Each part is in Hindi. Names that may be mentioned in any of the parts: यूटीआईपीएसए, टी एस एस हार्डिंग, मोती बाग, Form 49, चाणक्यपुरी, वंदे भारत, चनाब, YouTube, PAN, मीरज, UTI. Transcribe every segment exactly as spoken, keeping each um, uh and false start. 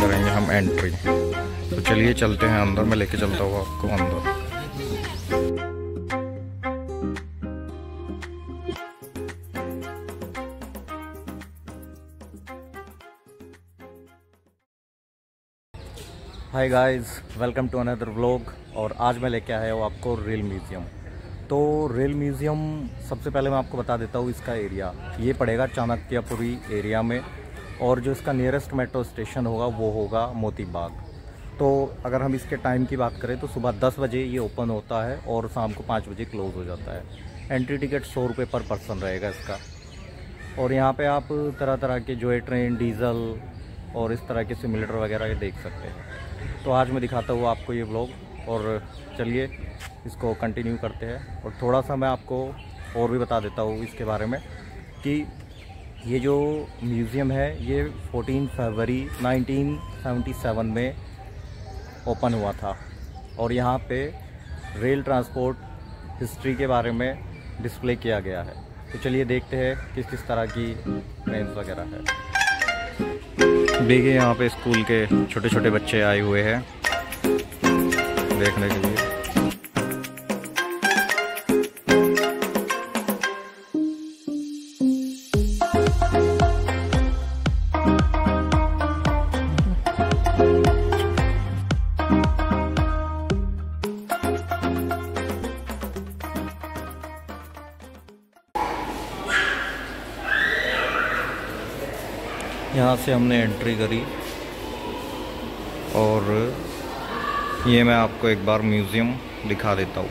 करेंगे हम एंट्री। तो चलिए चलते हैं अंदर, मैं लेके चलता हूँ आपको अंदर। Hi guys, welcome to another vlog. और आज मैं लेके आया हूँ आपको रेल म्यूज़ियम। तो रेल म्यूज़ियम सबसे पहले मैं आपको बता देता हूँ इसका एरिया। ये पड़ेगा चाणक्यपुरी एरिया में, और जो इसका नियरेस्ट मेट्रो स्टेशन होगा वो होगा मोती बाग। तो अगर हम इसके टाइम की बात करें तो सुबह दस बजे ये ओपन होता है और शाम को पाँच बजे क्लोज़ हो जाता है। एंट्री टिकट सौ रुपये पर पर्सन रहेगा इसका। और यहाँ पे आप तरह तरह के जो है ट्रेन, डीज़ल और इस तरह के सिमुलेटर वगैरह देख सकते हैं। तो आज मैं दिखाता हूँ आपको ये व्लॉग, और चलिए इसको कंटिन्यू करते हैं। और थोड़ा सा मैं आपको और भी बता देता हूँ इसके बारे में कि ये जो म्यूज़ियम है ये चौदह फरवरी उन्नीस सौ सतहत्तर में ओपन हुआ था, और यहाँ पे रेल ट्रांसपोर्ट हिस्ट्री के बारे में डिस्प्ले किया गया है। तो चलिए देखते हैं किस किस तरह की ट्रेन वगैरह है। देखिए यहाँ पे स्कूल के छोटे छोटे बच्चे आए हुए हैं देखने के लिए। यहाँ से हमने एंट्री करी, और ये मैं आपको एक बार म्यूज़ियम दिखा देता हूँ।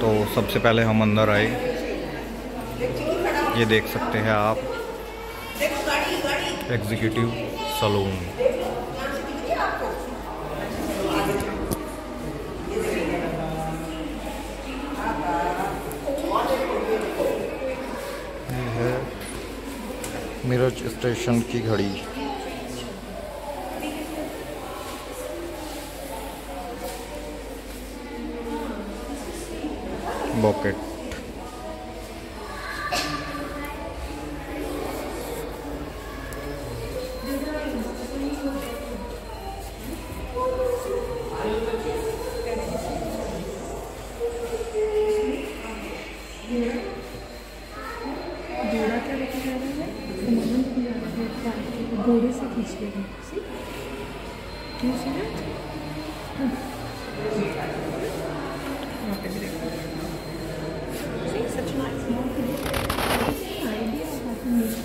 तो सबसे पहले हम अंदर आए, ये देख सकते हैं आप एग्जीक्यूटिव सलून। ये है मीरज स्टेशन की घड़ी। बॉकेट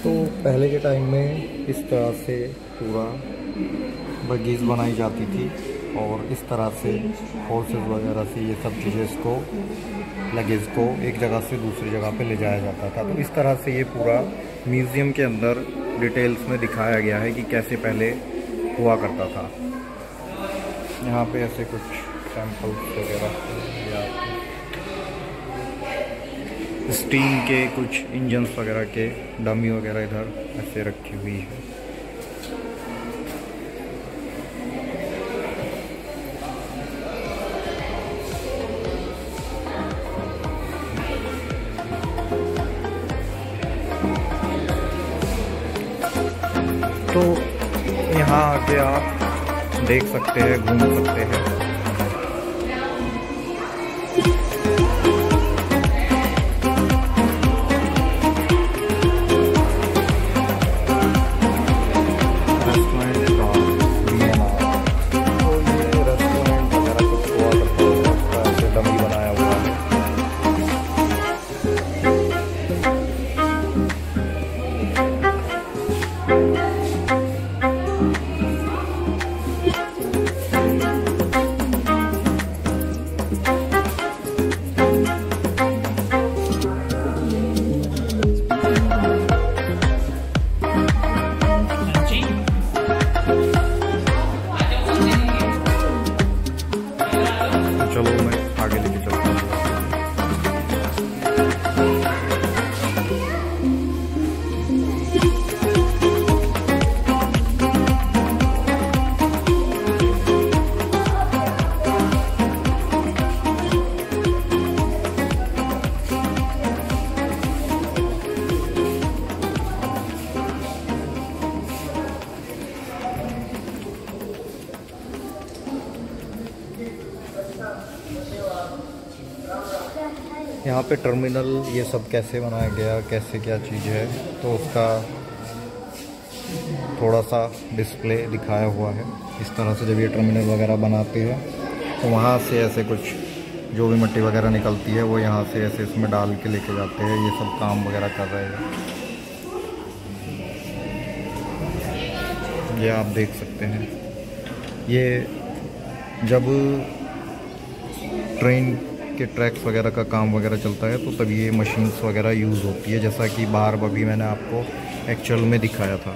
तो पहले के टाइम में इस तरह से पूरा बगीच बनाई जाती थी, और इस तरह से हॉर्सेस वगैरह से ये सब चीज़ें इसको लगेज को एक जगह से दूसरी जगह पे ले जाया जाता था। तो इस तरह से ये पूरा म्यूज़ियम के अंदर डिटेल्स में दिखाया गया है कि कैसे पहले हुआ करता था। यहाँ पे ऐसे कुछ सैम्पल्स वगैरह, स्टीम के कुछ इंजन्स वगैरह के डमी वगैरह इधर ऐसे रखी हुई है। तो यहाँ आके आप देख सकते हैं, घूम सकते हैं। यहाँ पे टर्मिनल ये सब कैसे बनाया गया, कैसे क्या चीज़ है, तो उसका थोड़ा सा डिस्प्ले दिखाया हुआ है। इस तरह से जब ये टर्मिनल वगैरह बनाते हैं तो वहाँ से ऐसे कुछ जो भी मिट्टी वगैरह निकलती है वो यहाँ से ऐसे इसमें डाल के लेके जाते हैं। ये सब काम वगैरह कर रहे हैं, ये आप देख सकते हैं। ये जब ट्रेन के ट्रैक्स वगैरह का काम वगैरह चलता है तो तब ये मशीन्स वगैरह यूज़ होती है, जैसा कि बाहर अभी मैंने आपको एक्चुअल में दिखाया था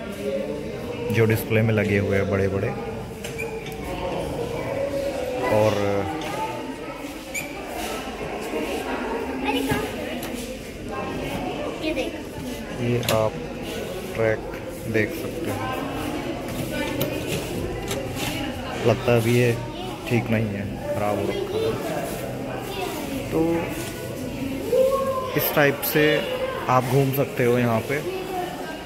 जो डिस्प्ले में लगे हुए हैं बड़े बड़े। और ये आप ट्रैक देख सकते हैं। लगता है ये ठीक नहीं है, ख़राब हो रखा है। तो इस टाइप से आप घूम सकते हो यहाँ पे।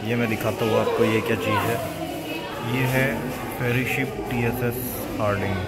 ये मैं दिखाता हूँ आपको ये क्या चीज़ है। ये है ferry ship टी एस एस हार्डिंग।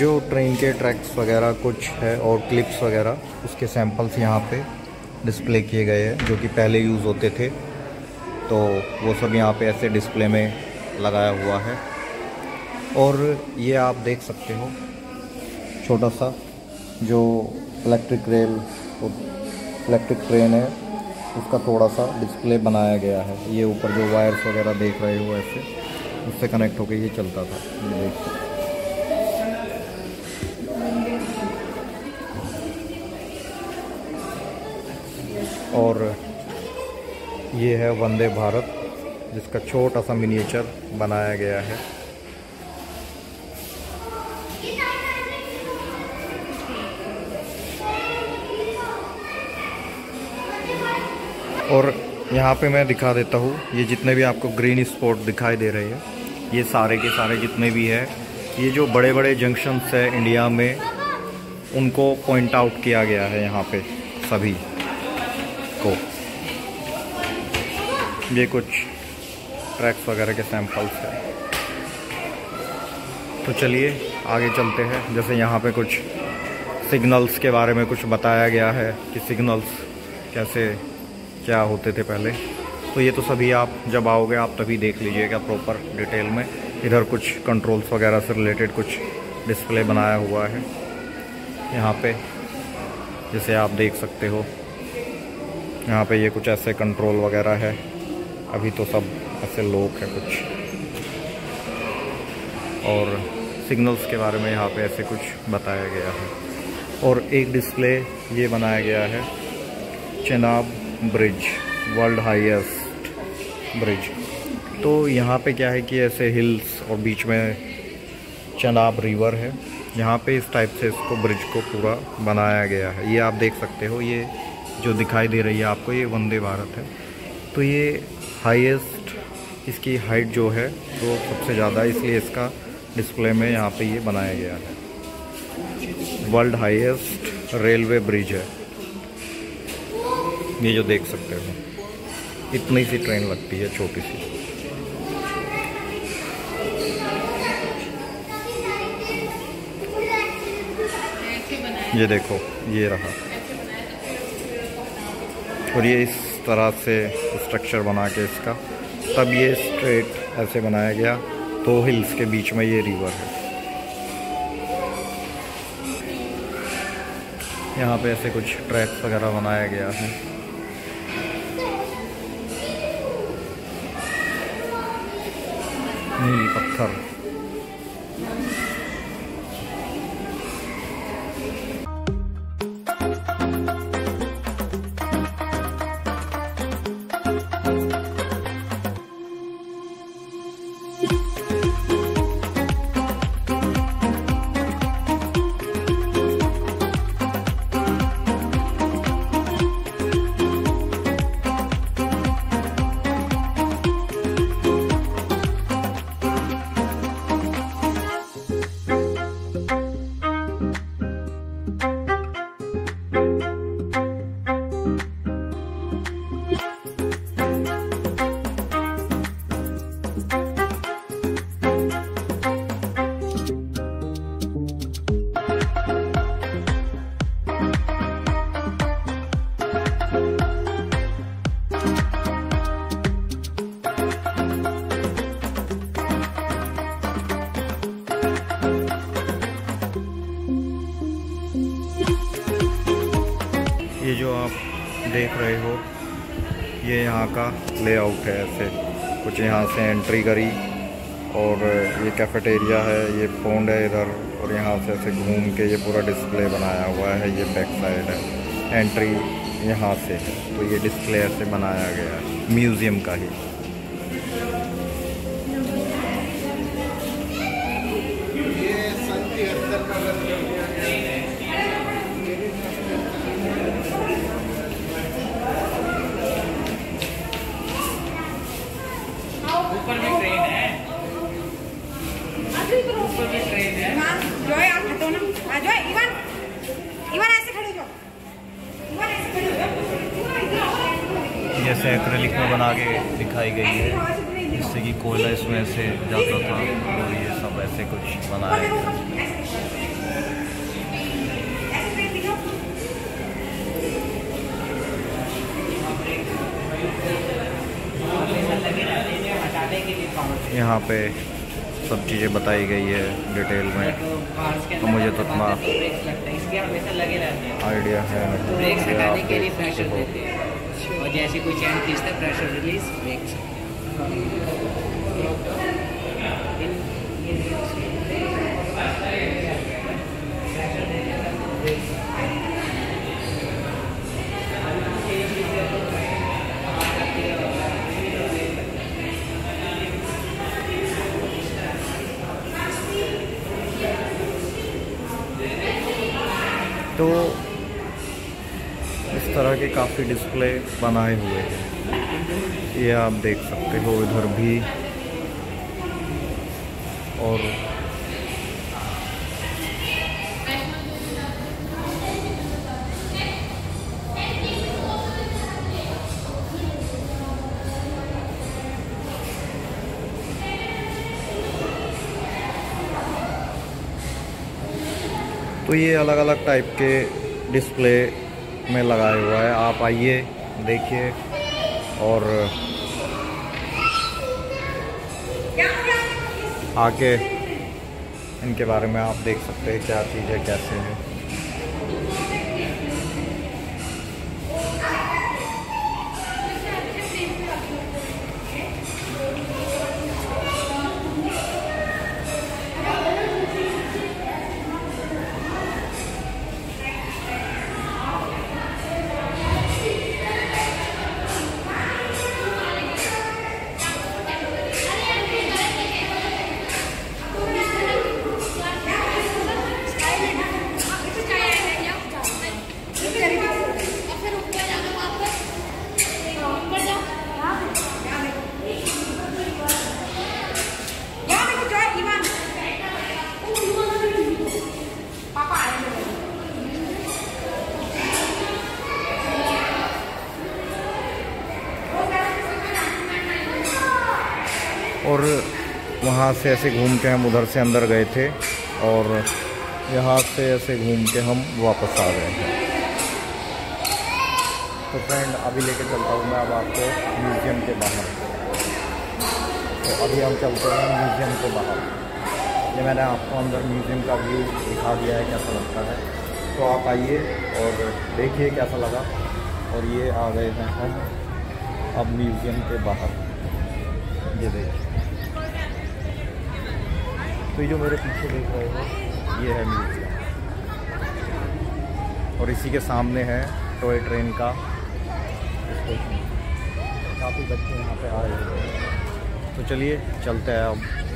जो ट्रेन के ट्रैक्स वगैरह कुछ है और क्लिप्स वगैरह उसके सैंपल्स यहाँ पे डिस्प्ले किए गए हैं, जो कि पहले यूज़ होते थे, तो वो सब यहाँ पे ऐसे डिस्प्ले में लगाया हुआ है। और ये आप देख सकते हो छोटा सा जो इलेक्ट्रिक रेल इलेक्ट्रिक ट्रेन है उसका थोड़ा सा डिस्प्ले बनाया गया है। ये ऊपर जो वायर्स वगैरह देख रहे हो ऐसे उससे कनेक्ट होकर ये चलता था, ये देख सकते। और ये है वंदे भारत, जिसका छोटा सा मिनिएचर बनाया गया है। और यहाँ पे मैं दिखा देता हूँ, ये जितने भी आपको ग्रीन स्पॉट दिखाई दे रहे हैं ये सारे के सारे जितने भी है, ये जो बड़े बड़े जंक्शंस है इंडिया में उनको पॉइंट आउट किया गया है यहाँ पे सभी को। ये कुछ ट्रैक्स वगैरह के सैंपल्स हैं। तो चलिए आगे चलते हैं। जैसे यहाँ पे कुछ सिग्नल्स के बारे में कुछ बताया गया है कि सिग्नल्स कैसे क्या होते थे पहले, तो ये तो सभी आप जब आओगे आप तभी देख लीजिएगा प्रॉपर डिटेल में। इधर कुछ कंट्रोल्स वगैरह से रिलेटेड कुछ डिस्प्ले बनाया हुआ है यहाँ पे, जैसे आप देख सकते हो। यहाँ पे ये कुछ ऐसे कंट्रोल वगैरह है, अभी तो सब ऐसे लोग है कुछ। और सिग्नल्स के बारे में यहाँ पे ऐसे कुछ बताया गया है। और एक डिस्प्ले ये बनाया गया है, चनाब bridge, world highest bridge. तो यहाँ पे क्या है कि ऐसे हिल्स और बीच में चनाब रिवर है, यहाँ पे इस टाइप से इसको ब्रिज को पूरा बनाया गया है। ये आप देख सकते हो, ये जो दिखाई दे रही है आपको ये वंदे भारत है। तो ये हाईएस्ट, इसकी हाइट जो है वो सबसे ज़्यादा, इसलिए इसका डिस्प्ले में यहाँ पे ये बनाया गया है। वर्ल्ड हाईएस्ट रेलवे ब्रिज है ये, जो देख सकते हो। इतनी सी ट्रेन लगती है, छोटी सी। ये देखो, ये रहा। और ये इस तरह से स्ट्रक्चर बना के इसका, तब ये स्ट्रेट ऐसे बनाया गया। दो हिल्स के बीच में ये रिवर है। यहाँ पे ऐसे कुछ ट्रैक वगैरह बनाया गया है। नील पत्थर। देख रहे हो, ये यहाँ का लेआउट है। ऐसे कुछ यहाँ से एंट्री करी और ये कैफेटेरिया है, ये फोंड है इधर, और यहाँ से ऐसे घूम के ये पूरा डिस्प्ले बनाया हुआ है। ये बैक साइड है, एंट्री यहाँ से है, तो ये डिस्प्ले ऐसे बनाया गया है म्यूज़ियम का ही। ऊपर भी ट्रेन है, ऊपर भी ट्रेन है। जो है आप हटो ना, जो है इवन इवन ऐसे खड़े हो, इवन ऐसे खड़े हो। जैसे एक्रेलिक में बना के दिखाई गई है, जिससे कि कोयला इसमें से जाता था, और ये सब ऐसे कुछ बनाया। यहाँ पे सब चीज़ें बताई गई है डिटेल में, तो मुझे तो इतना आइडिया है। ब्रेक्स हटाने के लिए प्रेशर देते हैं, और जैसे कोई चैन खींचता है प्रेशर रिलीज ब्रेक्स। तो इस तरह के काफ़ी डिस्प्ले बनाए हुए हैं, ये आप देख सकते हो इधर भी। और तो ये अलग अलग टाइप के डिस्प्ले में लगाया हुआ है। आप आइए देखिए, और आके इनके बारे में आप देख सकते हैं क्या चीज़ है, कैसे है। और वहाँ से ऐसे घूम के हम उधर से अंदर गए थे, और यहाँ से ऐसे घूम के हम वापस आ गए हैं। तो फ्रेंड, अभी लेके चलता हूँ मैं अब आपको म्यूज़ियम के बाहर। तो अभी हम चलते हैं म्यूज़ियम के बाहर। ये मैंने आपको अंदर म्यूज़ियम का व्यू दिखा दिया है कैसा लगता है, तो आप आइए और देखिए कैसा लगा। और ये आ गए हैं हम अब म्यूज़ियम के बाहर, ये देखिए। तो जो मेरे पीछे देख रहे हो ये है म्यूजियम, और इसी के सामने है टॉय ट्रेन का स्टेशन। काफ़ी बच्चे यहाँ पे आए हुए हैं, तो चलिए चलते हैं अब।